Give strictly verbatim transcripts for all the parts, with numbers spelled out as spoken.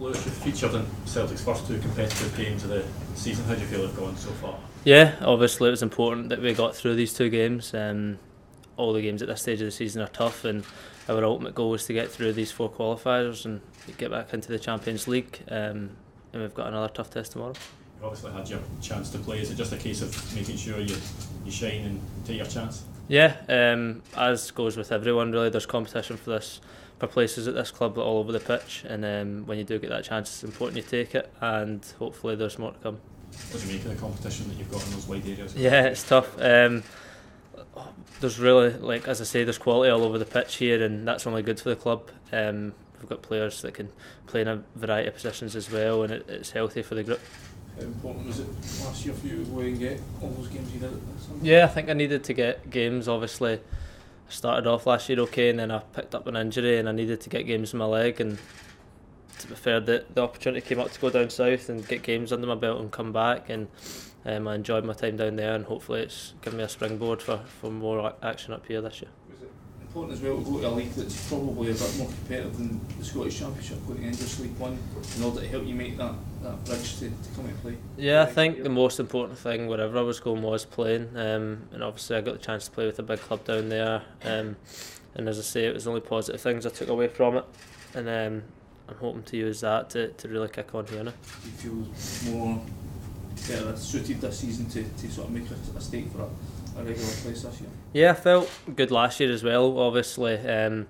Lewis, you've featured in Celtic's first two competitive games of the season. How do you feel they've gone so far? Yeah, obviously it was important that we got through these two games. Um, all the games at this stage of the season are tough, and our ultimate goal is to get through these four qualifiers and get back into the Champions League. Um, and we've got another tough test tomorrow. You've obviously had your chance to play. Is it just a case of making sure you, you shine and take your chance? Yeah, um, as goes with everyone really, there's competition for this, for places at this club all over the pitch, and um, when you do get that chance, it's important you take it, and hopefully there's more to come. What do you make of the competition that you've got in those wide areas? Yeah, it's tough. Um, there's really, like as I say, there's quality all over the pitch here, and that's only good for the club. Um, we've got players that can play in a variety of positions as well, and it, it's healthy for the group. How important was it last year for you to go and get all those games you did at summer? Yeah, I think I needed to get games. Obviously, I started off last year okay, and then I picked up an injury and I needed to get games in my leg, and to be fair, the, the opportunity came up to go down south and get games under my belt and come back, and um, I enjoyed my time down there, and hopefully it's given me a springboard for, for more action up here this year. Was it important as well to go to a league that's probably a bit more competitive than the Scottish Championship, going into this League One, in order to help you make that, that bridge to, to come and play? Yeah, I think the most important thing wherever I was going was playing, um, and obviously I got the chance to play with a big club down there, um, and as I say, it was only positive things I took away from it, and um, I'm hoping to use that to, to really kick on here now. Do you feel more better suited this season to, to sort of make a, a stake for it? A regular place this year? Yeah, I felt good last year as well, obviously. Um,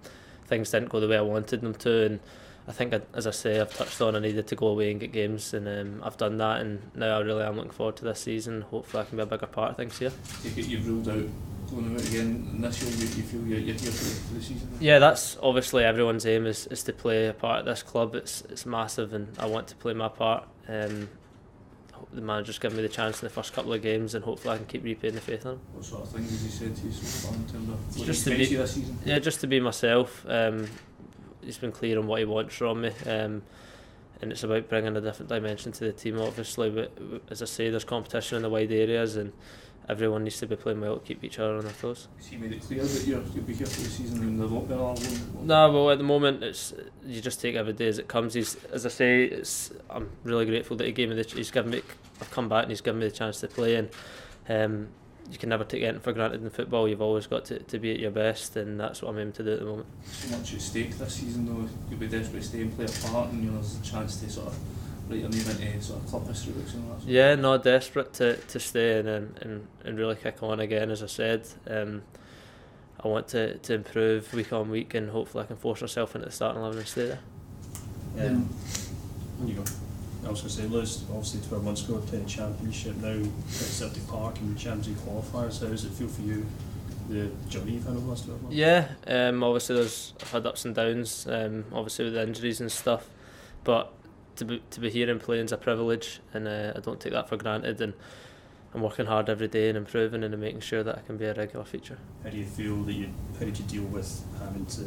things didn't go the way I wanted them to, and I think, I, as I say, I've touched on I needed to go away and get games, and um, I've done that, and now I really am looking forward to this season. Hopefully I can be a bigger part of things here. You've ruled out going out again, and this year you feel you're here for the season? Yeah, that's obviously everyone's aim, is, is to play a part of this club. It's, it's massive, and I want to play my part. Um, The manager's given me the chance in the first couple of games, and hopefully I can keep repaying the faith in him. What sort of things has he said to you so far in terms of what just he to be, you this season? Yeah, just to be myself. Um, he's been clear on what he wants from me, um, and it's about bringing a different dimension to the team, obviously. But as I say, there's competition in the wide areas, and everyone needs to be playing well to keep each other on their toes. Has he made it clear that you're, you'll be here for the season and there won't be another one? No, well, at the moment, it's you just take every day as it comes. He's, as I say, it's, I'm really grateful that he gave me the, he's given me, I've come back and he's given me the chance to play, and um, you can never take anything for granted in football. You've always got to, to be at your best, and that's what I'm aiming to do at the moment. So much at stake this season though, you'll be desperate to stay and play a part, and you know, there's a chance to sort of right, I mean, uh, sort of club history books and all that. Yeah, no, desperate to, to stay and, and and really kick on again, as I said. Um, I want to, to improve week on week, and hopefully I can force myself into the starting eleven and stay there. Yeah. Um, you go. I was going to say, Lewis, obviously twelve months ago playing the Championship, now at Celtic Park in the Champions League qualifiers. How does it feel for you, the journey you've had over the last twelve months? Yeah, um, obviously there's, I've had ups and downs, um, obviously with the injuries and stuff, but To be, to be here and playing is a privilege, and uh, I don't take that for granted, and I'm working hard every day and improving and making sure that I can be a regular feature. How do you feel that you, how did you deal with having to,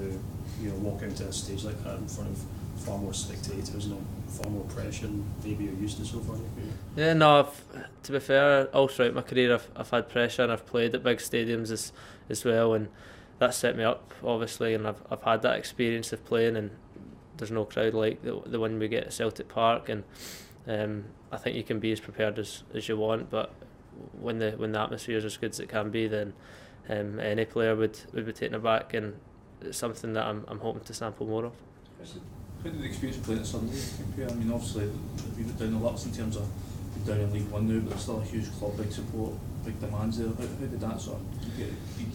you know, walk out to a stage like that in front of far more spectators and far more pressure and maybe you're used to so far in your career? Yeah, no, I've, to be fair, all throughout my career I've, I've had pressure, and I've played at big stadiums as, as well, and that set me up obviously, and I've, I've had that experience of playing, and there's no crowd like the, the one we get at Celtic Park, and um, I think you can be as prepared as, as you want, but when the when the atmosphere is as good as it can be, then um, any player would, would be taken aback, and it's something that I'm I'm hoping to sample more of. How did the experience of playing at Sunday compare? I mean, obviously you've been down the laps in terms of you're down in League One now, but there's still a huge club, big support, big demands there. How, how did that sort of get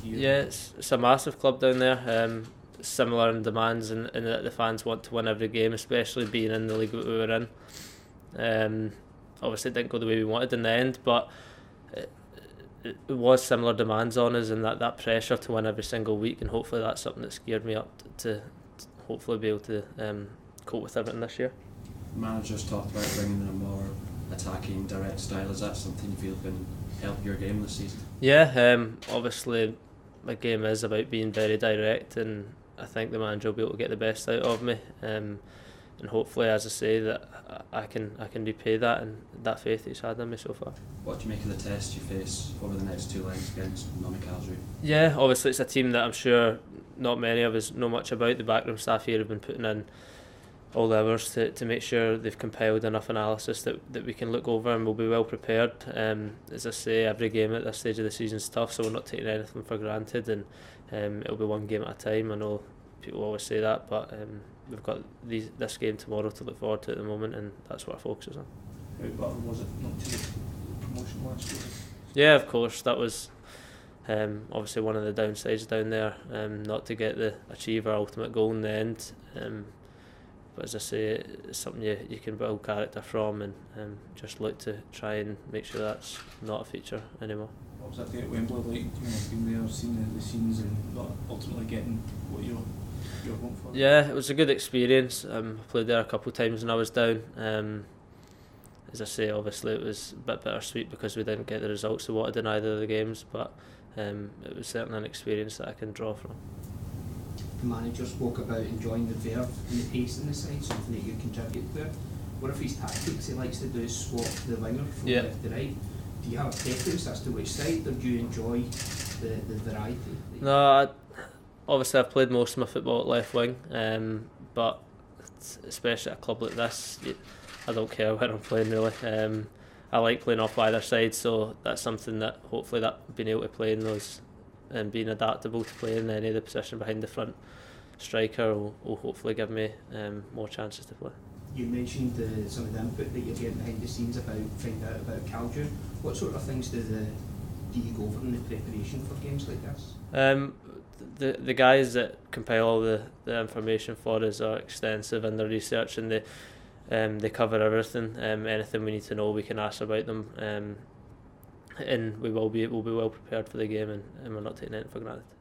you? Yeah, it's, it's a massive club down there. Um, similar in demands, and, and that the fans want to win every game, especially being in the league that we were in. Um, obviously it didn't go the way we wanted in the end, but it, it was similar demands on us, and that, that pressure to win every single week, and hopefully that's something that geared me up to, to hopefully be able to um, cope with everything this year. Managers talked about bringing in a more attacking, direct style. Is that something you feel can help your game this season? Yeah, um, obviously my game is about being very direct, and I think the manager will be able to get the best out of me, um, and hopefully, as I say, that I can I can repay that and that faith that he's had in me so far. What do you make of the test you face over the next two legs against Malmö? Yeah, obviously it's a team that I'm sure not many of us know much about. The backroom staff here have been putting in all the hours to, to make sure they've compiled enough analysis that, that we can look over, and we'll be well prepared. Um, as I say, every game at this stage of the season is tough, so we're not taking anything for granted, and um, it'll be one game at a time. I know people always say that, but um, we've got these, this game tomorrow to look forward to at the moment, and that's what our focus is on. How important was it not to the promotion last year? Yeah, of course, that was um, obviously one of the downsides down there, um, not to get the achieve our ultimate goal in the end. Um, But as I say, it's something you, you can build character from, and um, just look to try and make sure that's not a feature anymore. What was that day at Wembley like? You know, being there, seeing the, the scenes, and not ultimately getting what you're you're hoping for? Yeah, it was a good experience. Um, I played there a couple of times when I was down. Um, as I say, obviously it was a bit bittersweet because we didn't get the results we wanted in either of the games, but um, it was certainly an experience that I can draw from. The manager spoke about enjoying the verve and the pace in the side, something that you contribute to. One of his tactics he likes to do is swap the winger from yeah. left to right. Do you have a preference as to which side, or do you enjoy the, the variety? No, I, obviously I've played most of my football at left wing, um, but especially at a club like this, I don't care where I'm playing really. Um, I like playing off either side, so that's something that hopefully that being able to play in those and being adaptable to play in any of the position behind the front striker will, will hopefully give me um, more chances to play. You mentioned uh, some of the input that you're getting behind the scenes about finding out about Calder. What sort of things do the do you go over in the preparation for games like this? Um, the the guys that compile all the, the information for us are extensive in their research, and they um, they cover everything. Um, anything we need to know, we can ask about them. Um, And we will be, we'll be well prepared for the game, and, and we're not taking anything for granted.